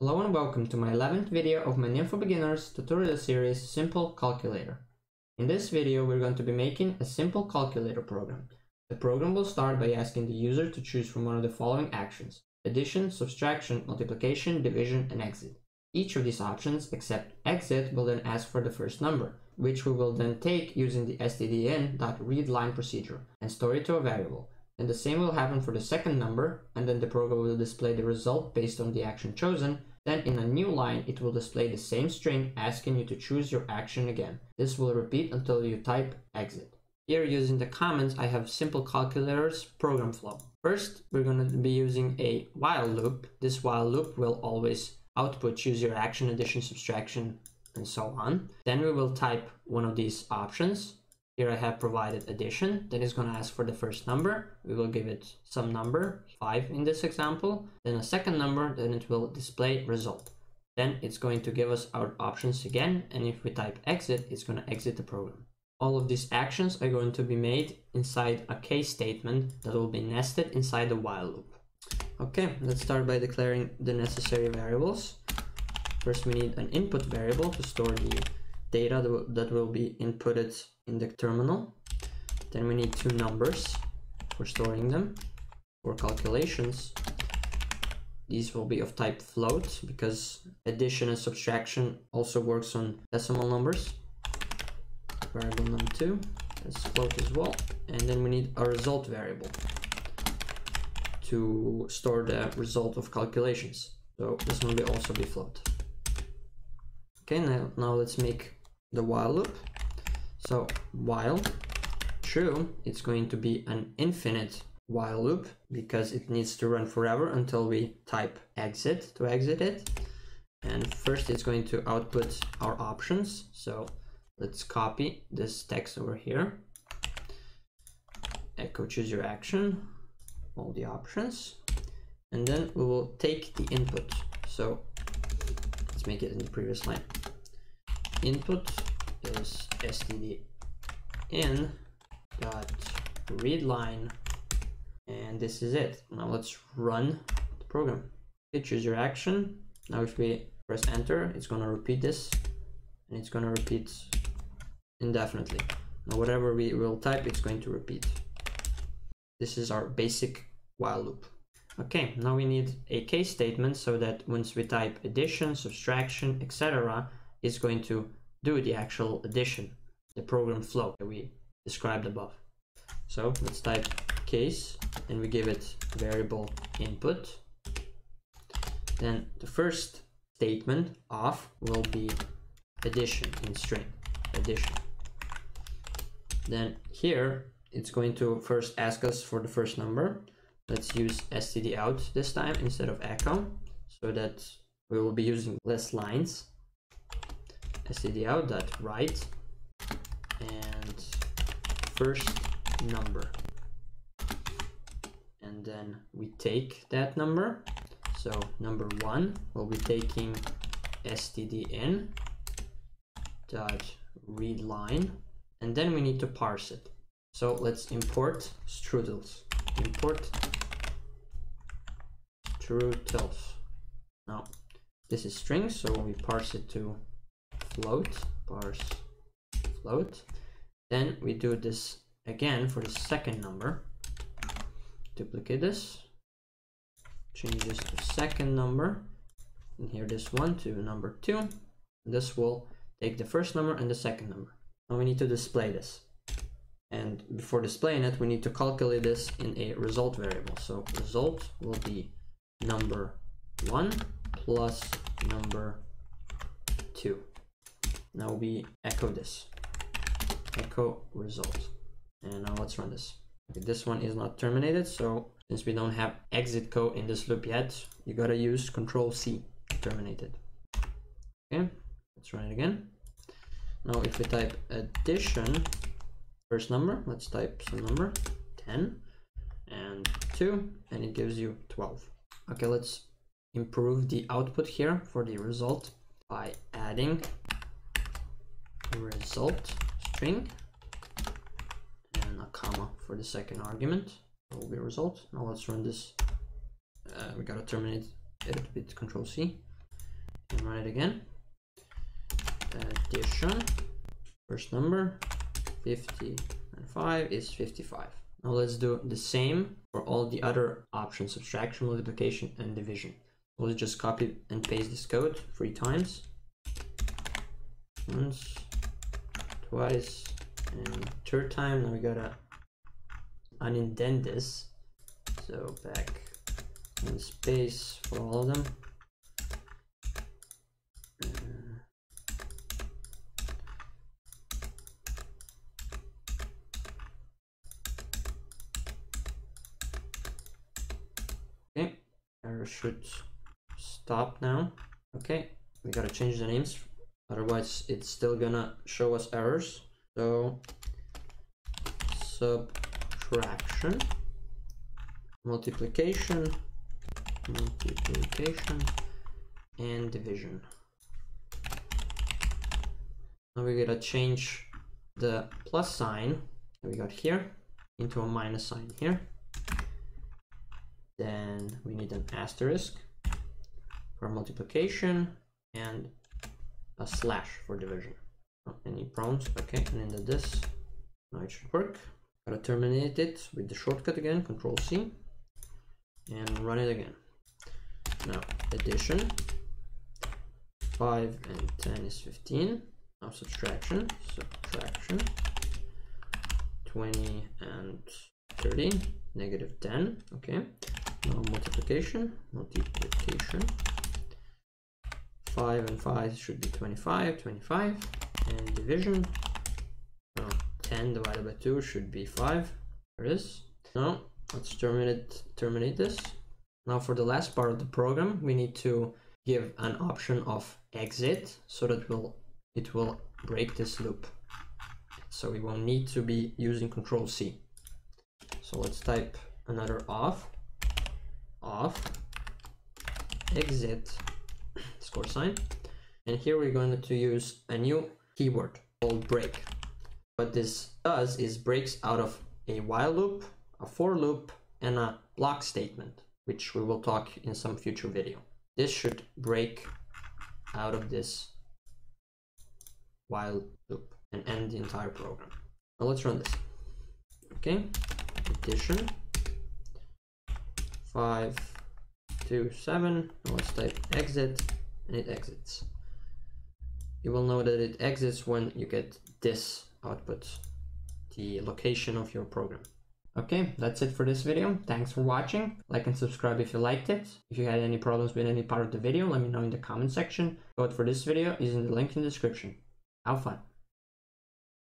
Hello and welcome to my 11th video of my Nim for Beginners tutorial series Simple Calculator. In this video we're going to be making a simple calculator program. The program will start by asking the user to choose from one of the following actions: addition, subtraction, multiplication, division and exit. Each of these options except exit will then ask for the first number, which we will then take using the stdn.readline procedure and store it to a variable. And the same will happen for the second number, and then the program will display the result based on the action chosen. Then in a new line it will display the same string asking you to choose your action again. This will repeat until you type exit. Here using the comments I have Simple Calculator's program flow. First we're going to be using a while loop. This while loop will always output choose your action, addition, subtraction and so on. Then we will type one of these options. Here I have provided addition, then it's going to ask for the first number. We will give it some number, 5 in this example, then a second number, then it will display result. Then it's going to give us our options again, and if we type exit, it's going to exit the program. All of these actions are going to be made inside a case statement that will be nested inside the while loop. Okay, let's start by declaring the necessary variables. First we need an input variable to store the data that will be inputted in the terminal. Then we need two numbers for storing them. For calculations, these will be of type float because addition and subtraction also works on decimal numbers. Variable num2 is float as well. And then we need a result variable to store the result of calculations. So this one will also be float. Okay, now let's make the while loop. So while true, it's going to be an infinite while loop because it needs to run forever until we type exit to exit it. And first it's going to output our options. So let's copy this text over here. Echo choose your action, all the options. And then we will take the input. So let's make it in the previous line. Input is stdn.readline, and this is it. Now let's run the program. Okay, choose your action. Now if we press enter, it's going to repeat this, and it's going to repeat indefinitely. Now whatever we will type, it's going to repeat. This is our basic while loop. Okay, now we need a case statement so that once we type addition, subtraction, etc., it's going to do the actual addition, the program flow that we described above. So let's type case and we give it variable input. Then the first statement of will be addition in string, addition. Then here it's going to first ask us for the first number. Let's use stdout this time instead of echo so that we will be using less lines. stdout.write and first number, and then we take that number. So number 1 will be taking stdn.readline, and then we need to parse it. So let's import strutils. Import strutils. Now this is string, so we parse it to float, parse float. Then we do this again for the second number. Duplicate this, change this to second number, and here this one to number 2. This will take the first number and the second number. Now we need to display this, and before displaying it we need to calculate this in a result variable. So result will be number 1 plus number 2. Now we echo this, echo result, and now let's run this. Okay, this one is not terminated, so since we don't have exit code in this loop yet, you gotta use Control-C to terminate it. Okay, let's run it again. Now if we type addition, first number, let's type some number, 10 and 2, and it gives you 12. Okay, let's improve the output here for the result by adding result string and a comma for the second argument. That will be result. Now let's run this. We gotta terminate it with Control C. that again. Addition, first number 50 and 5 is 55. Now let's do the same for all the other options: subtraction, multiplication, and division. We'll just copy and paste this code 3 times. Once, twice, and third time. Now we gotta unindent this. So back and space for all of them. Okay, error should stop now. Okay, we gotta change the names, otherwise it's still gonna show us errors. So subtraction, multiplication, and division. Now we gotta change the plus sign that we got here into a minus sign here. Then we need an asterisk for multiplication and a slash for division. Not any problems. Okay, and into this. Now it should work. Gotta terminate it with the shortcut again, Control C, and run it again. Now addition, 5 and 10 is 15. Now subtraction, 20 and 30, negative 10. Okay, now multiplication, 5 and 5 should be 25, 25, and division, 10 divided by 2 should be 5. There it is. Now let's terminate this. Now for the last part of the program, we need to give an option of exit so that it will break this loop. So we won't need to be using Control C. So let's type another off, exit, score sign. And here we're going to use a new keyword called break. What this does is breaks out of a while loop, a for loop, and a block statement, which we will talk in some future video. This should break out of this while loop and end the entire program. Now let's run this. Okay, addition, 5, 2, 7. Now let's type exit and it exits. You will know that it exits when you get this output, the location of your program. Okay, that's it for this video. Thanks for watching. Like and subscribe if you liked it. If you had any problems with any part of the video, let me know in the comment section. Code for this video is in the link in the description. Have fun.